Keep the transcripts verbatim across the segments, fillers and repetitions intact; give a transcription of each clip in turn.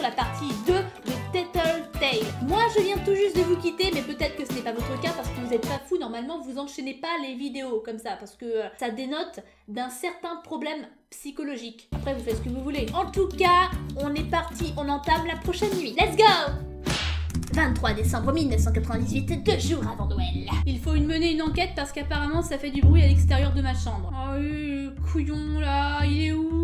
La partie deux de Tattletail. Moi je viens tout juste de vous quitter, mais peut-être que ce n'est pas votre cas parce que vous n'êtes pas fou. Normalement vous enchaînez pas les vidéos comme ça parce que euh, ça dénote d'un certain problème psychologique. Après vous faites ce que vous voulez. En tout cas on est parti, on entame la prochaine nuit. Let's go! vingt-trois décembre mille neuf cent quatre-vingt-dix-huit, deux jours avant Noël. Il faut une mener une enquête parce qu'apparemment ça fait du bruit à l'extérieur de ma chambre. Ah oui, couillon là, il est où?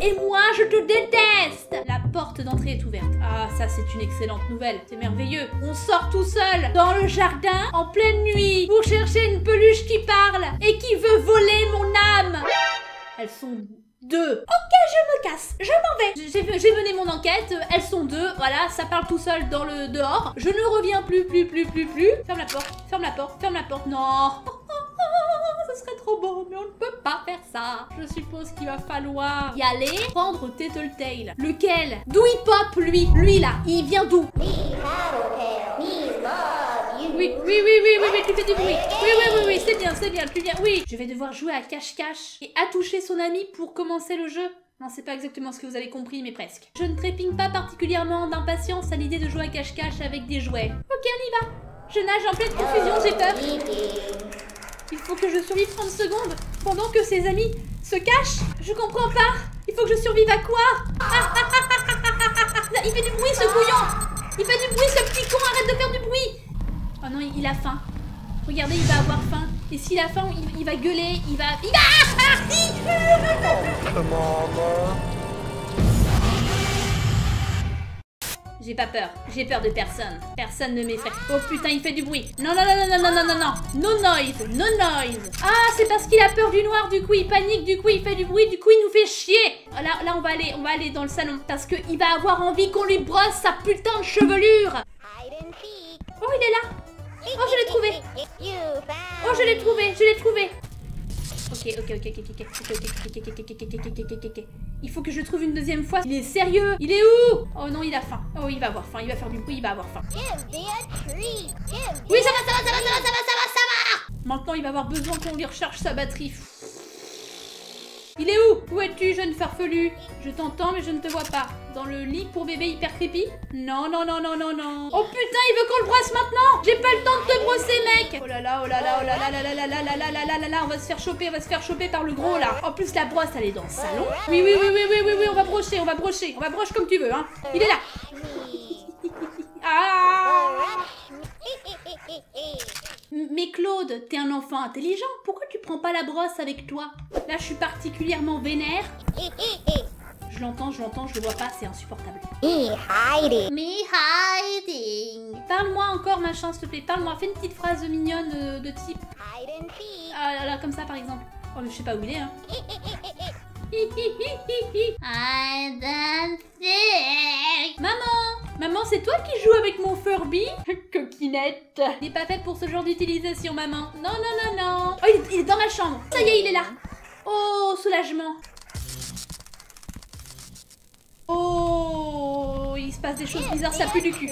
Et moi, je te déteste! La porte d'entrée est ouverte. Ah, ça, c'est une excellente nouvelle. C'est merveilleux. On sort tout seul, dans le jardin, en pleine nuit, pour chercher une peluche qui parle et qui veut voler mon âme. Elles sont deux. Ok, je me casse. Je m'en vais. J'ai mené mon enquête. Elles sont deux. Voilà, ça parle tout seul dans le dehors. Je ne reviens plus, plus, plus, plus, plus. Ferme la porte, ferme la porte, ferme la porte. Non! Ce serait trop beau, mais on ne peut pas faire ça. Je suppose qu'il va falloir y aller, prendre Tattletail. Lequel? D'où il pop, lui? Lui, là, il vient d'où? Oui, oui, oui, oui, oui, oui, tu fais du bruit. Oui, oui, oui, oui, c'est bien, c'est bien, tu viens, oui. Je vais devoir jouer à cache-cache et attoucher son ami pour commencer le jeu. Non, c'est pas exactement ce que vous avez compris, mais presque. Je ne trépigne pas particulièrement d'impatience à l'idée de jouer à cache-cache avec des jouets. Ok, on y va. Je nage en pleine confusion, j'ai peur. Il faut que je survive trente secondes pendant que ses amis se cachent. Je comprends pas. Il faut que je survive à quoi? ah, ah, ah, ah, ah, ah, ah. Il fait du bruit ce couillon. Il fait du bruit ce petit con. Arrête de faire du bruit. Oh non, il a faim. Regardez, il va avoir faim. Et s'il a faim, il, il va gueuler. Il va... Il va... Ah, ah, ah. J'ai pas peur. J'ai peur de personne. Personne ne m'effraie. Oh putain, il fait du bruit. Non, non, non, non, non, non, non, non. No noise, no noise. Ah, c'est parce qu'il a peur du noir, du coup il panique, du coup il fait du bruit, du coup il nous fait chier. Là, là on va aller, on va aller dans le salon parce qu'il va avoir envie qu'on lui brosse sa putain de chevelure. Oh, il est là. Oh, je l'ai trouvé. Oh, je l'ai trouvé, je l'ai trouvé. Ok, ok, ok, ok, ok, ok, ok, ok, ok. Il faut que je trouve une deuxième fois. Il est sérieux. Il est où? Oh non, il a faim. Oh, il va avoir faim. Il va faire du bruit. Il va avoir faim. Oui, ça va, ça va, ça va, ça va, ça va, ça va, ça va. Maintenant, il va avoir besoin qu'on lui recharge sa batterie. Il est où? Où es-tu, jeune farfelu? Je t'entends, mais je ne te vois pas. Dans le lit pour bébé hyper creepy? Non, non, non, non, non, non. Oh putain, il veut qu'on le brosse maintenant. J'ai pas le temps de te brosser, mec. Oh là là, oh là là, oh là là, là là là là là là là là là. On va se faire choper, on va se faire choper par le gros là. En plus, la brosse, elle est dans le salon. Oui, oui, oui, oui, oui, oui, oui, on va brocher, on va brocher. On va brocher comme tu veux, hein. Il est là. Ah. Mais Claude, t'es un enfant intelligent. Pourquoi tu prends pas la brosse avec toi? Là, je suis particulièrement vénère. Je l'entends, je l'entends, je le vois pas, c'est insupportable. Me hiding. Me hiding. Parle-moi encore, machin, s'il te plaît. Parle-moi, fais une petite phrase mignonne euh, de type. Hide and seek. Ah là là, comme ça par exemple. Oh, mais je sais pas où il est, hein. Hide and seek. Maman! Maman, c'est toi qui joues avec mon Furby? Coquinette. Il n'est pas fait pour ce genre d'utilisation, maman. Non, non, non, non. Oh, il est, il est dans ma chambre. Ça y est, il est là. Oh, soulagement. Oh, il se passe des choses bizarres, ça pue du cul.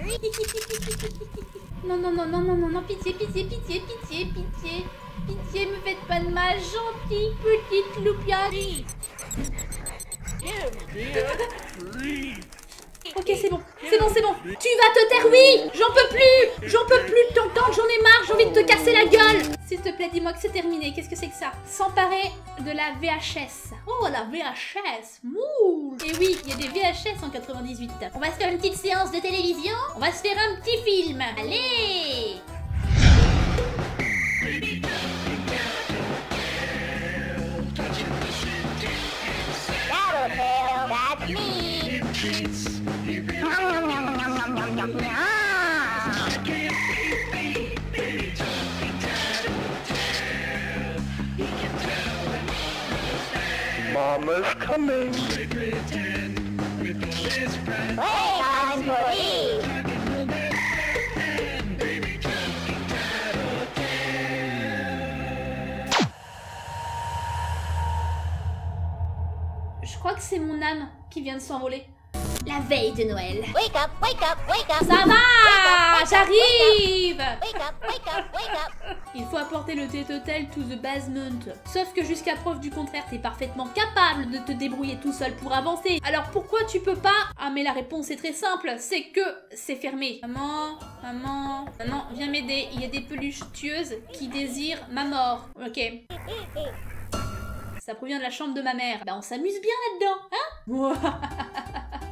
Non, non, non, non, non, non, non, pitié, pitié, pitié, pitié, pitié. Pitié, me faites pas de mal, gentille petite loupiarie. Ok, c'est bon, c'est bon, c'est bon. Tu vas te taire, oui. J'en peux plus, j'en peux plus de t'entendre, j'en ai marre, j'ai envie de te casser la gueule. S'il te plaît, dis-moi que c'est terminé. Qu'est-ce que c'est que ça? S'emparer de la V H S. Oh, la V H S, mouh. Et oui, il y a des V H S en quatre-vingt-dix-huit. On va se faire une petite séance de télévision. On va se faire un petit film. Allez. Mama's coming. Hey, I'm Furby. Je crois que c'est mon âme qui vient de s'envoler. La veille de Noël. Wake up, wake up, wake up. Ça va, j'arrive. Wake up, wake up, wake up. Il faut apporter le Tattletail to the basement. Sauf que jusqu'à preuve du contraire, t'es parfaitement capable de te débrouiller tout seul pour avancer. Alors pourquoi tu peux pas? Ah mais la réponse est très simple, c'est que c'est fermé. Maman, maman, maman, viens m'aider. Il y a des peluches tueuses qui désirent ma mort. Ok. Ça provient de la chambre de ma mère. Bah on s'amuse bien là-dedans, hein?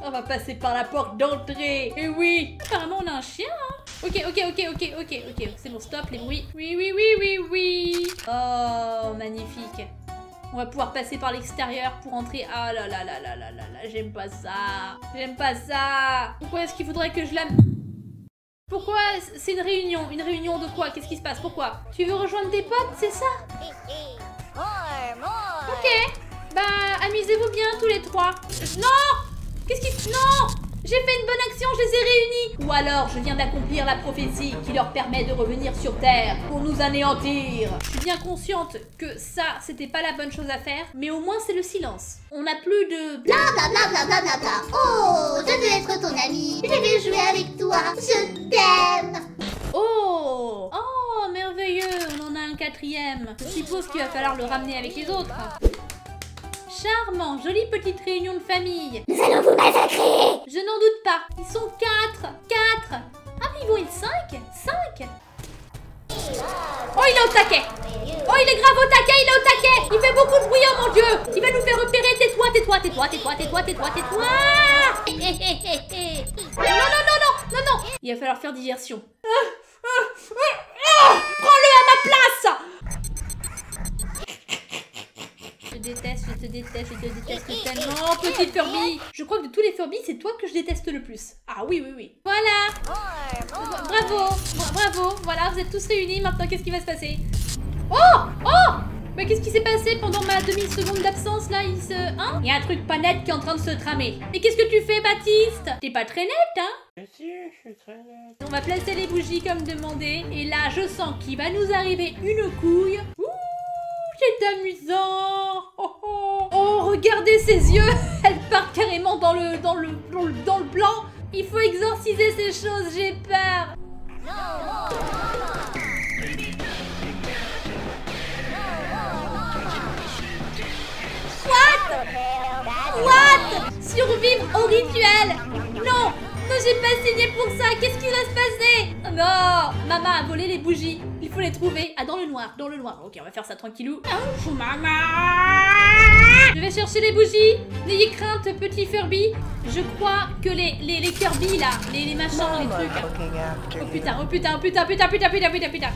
On va passer par la porte d'entrée. Et oui, apparemment on a un chien, hein. Ok, ok, ok, ok, ok, ok. C'est bon, stop les bruits. Oui, oui, oui, oui, oui. Oh, magnifique. On va pouvoir passer par l'extérieur pour entrer. Ah là là là là là là là, j'aime pas ça. J'aime pas ça. Pourquoi est-ce qu'il faudrait que je la... Pourquoi? C'est une réunion. Une réunion de quoi? Qu'est-ce qui se passe? Pourquoi? Tu veux rejoindre tes potes, c'est ça? Ok. Bah, amusez-vous bien tous les trois. Non! Qu'est-ce qui... Non! J'ai fait une bonne action, je les ai réunis! Ou alors, je viens d'accomplir la prophétie qui leur permet de revenir sur Terre pour nous anéantir. Je suis bien consciente que ça, c'était pas la bonne chose à faire, mais au moins c'est le silence. On n'a plus de... Bla bla bla bla bla bla bla. Oh, je veux être ton ami, je vais jouer avec toi, je t'aime! Oh! Oh, merveilleux, on en a un quatrième. Je suppose qu'il va falloir le ramener avec les autres. Charmant, jolie petite réunion de famille. Nous allons vous massacrer. Je n'en doute pas. Ils sont quatre. Quatre. Ah, mais ils vont être cinq. Cinq. Oh, il est au taquet. Oh, il est grave au taquet. Il est au taquet. Il fait beaucoup de bruit, oh mon Dieu. Il va nous faire repérer. Tais-toi, tais-toi, tais-toi, tais-toi, tais-toi, tais-toi, tais-toi. Non, non, non, non, non, non. Il va falloir faire diversion. Prends-le à ma place. Je te déteste, je te déteste, je te déteste tellement, petite Furby. Je crois que de tous les Furby, c'est toi que je déteste le plus. Ah oui, oui, oui. Voilà. Bravo, bravo. Voilà, vous êtes tous réunis. Maintenant, qu'est-ce qui va se passer? Oh, oh. Mais qu'est-ce qui s'est passé pendant ma demi-seconde d'absence, là? Il se... Hein? Il y a un truc pas net qui est en train de se tramer. Mais qu'est-ce que tu fais, Baptiste? T'es pas très net, hein? Si, je suis très net. On va placer les bougies comme demandé. Et là, je sens qu'il va nous arriver une couille. Ouh, c'est amusant. Oh, oh. Oh, regardez ses yeux. Elle part carrément dans le, dans le, dans le, dans le blanc. Il faut exorciser ces choses, j'ai peur. No more Mama. What? What? Survivre au rituel. Non, non, j'ai pas signé pour ça. Qu'est-ce qui va se passer? Non, Mama a volé les bougies. Il faut les trouver. Ah, dans le noir, dans le noir. Ok, on va faire ça tranquillou. Oh, Mama! Je vais chercher les bougies. N'ayez crainte, petit Furby. Je crois que les, les, les Kirby, là, les, les machins, les trucs. Oh putain, oh putain, oh putain, putain, putain, putain, putain, putain.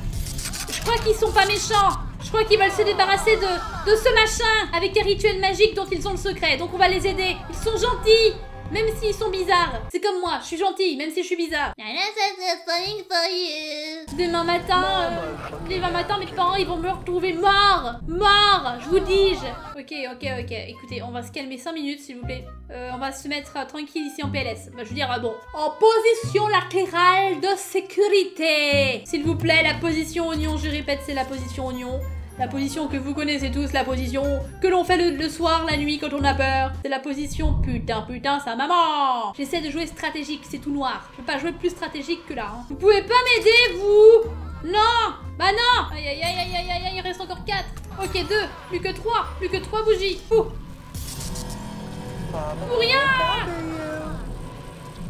Je crois qu'ils sont pas méchants. Je crois qu'ils veulent se débarrasser de, de ce machin avec un rituel magique dont ils ont le secret. Donc on va les aider. Ils sont gentils. Même s'ils sont bizarres. C'est comme moi, je suis gentille, même si je suis bizarre. Demain matin, euh, demain matin, mes parents, ils vont me retrouver mort. Mort, je vous dis-je. Ok, ok, ok. Écoutez, on va se calmer cinq minutes, s'il vous plaît. Euh, on va se mettre euh, tranquille ici en P L S. Bah, je veux dire, euh, bon. En position latérale de sécurité. S'il vous plaît, la position oignon, je répète, c'est la position oignon. La position que vous connaissez tous, la position que l'on fait le, le soir, la nuit, quand on a peur. C'est la position putain, putain, sa maman. J'essaie de jouer stratégique, c'est tout noir. Je peux pas jouer plus stratégique que là. Hein. Vous pouvez pas m'aider, vous? Non. Bah non. Aïe, aïe, aïe, aïe, aïe, aïe, il reste encore quatre. Ok, deux. Plus que trois. Plus que trois bougies. Ouh. Pour rien.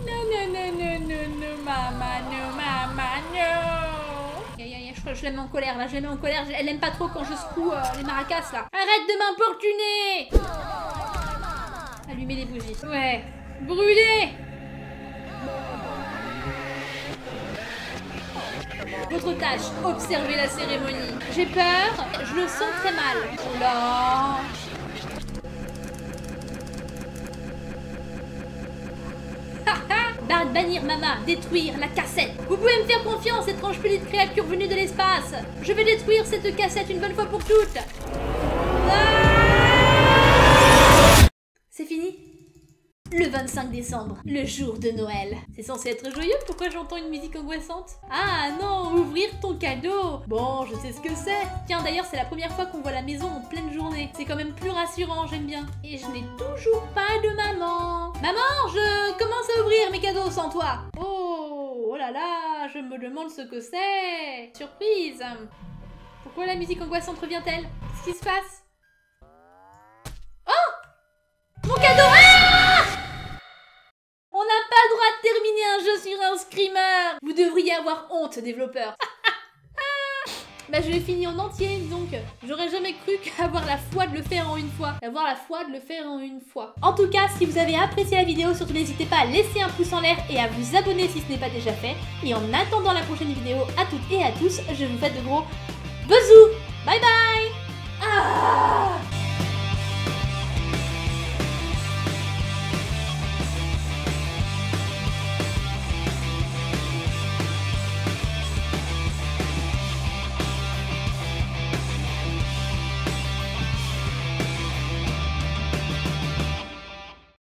Non, non, non, non, non, non, maman, non, maman, non. Je la mets en colère là, je la mets en colère, elle aime pas trop quand je secoue euh, les maracas là. Arrête de m'importuner. Allumez les bougies. Ouais. Brûlez. Votre tâche, observez la cérémonie. J'ai peur, je le sens très mal. Oh là. Bannir Mama, détruire la cassette. Vous pouvez me faire confiance, étrange petite créature venue de l'espace. Je vais détruire cette cassette une bonne fois pour toutes. Ah cinq décembre, le jour de Noël. C'est censé être joyeux, pourquoi j'entends une musique angoissante? Ah non, ouvrir ton cadeau! Bon, je sais ce que c'est. Tiens, d'ailleurs, c'est la première fois qu'on voit la maison en pleine journée. C'est quand même plus rassurant, j'aime bien. Et je n'ai toujours pas de maman. Maman, je commence à ouvrir mes cadeaux sans toi. Oh, oh là là, je me demande ce que c'est. Surprise! Pourquoi la musique angoissante revient-elle? Qu'est-ce qui se passe? Oh! Mon cadeau! Ah! On n'a pas le droit de terminer un jeu sur un screamer! Vous devriez avoir honte, développeur! Bah je l'ai fini en entier, donc j'aurais jamais cru qu'avoir la foi de le faire en une fois. Avoir la foi de le faire en une fois. En tout cas, si vous avez apprécié la vidéo, surtout n'hésitez pas à laisser un pouce en l'air et à vous abonner si ce n'est pas déjà fait. Et en attendant la prochaine vidéo, à toutes et à tous, je vous fais de gros bisous. Bye bye.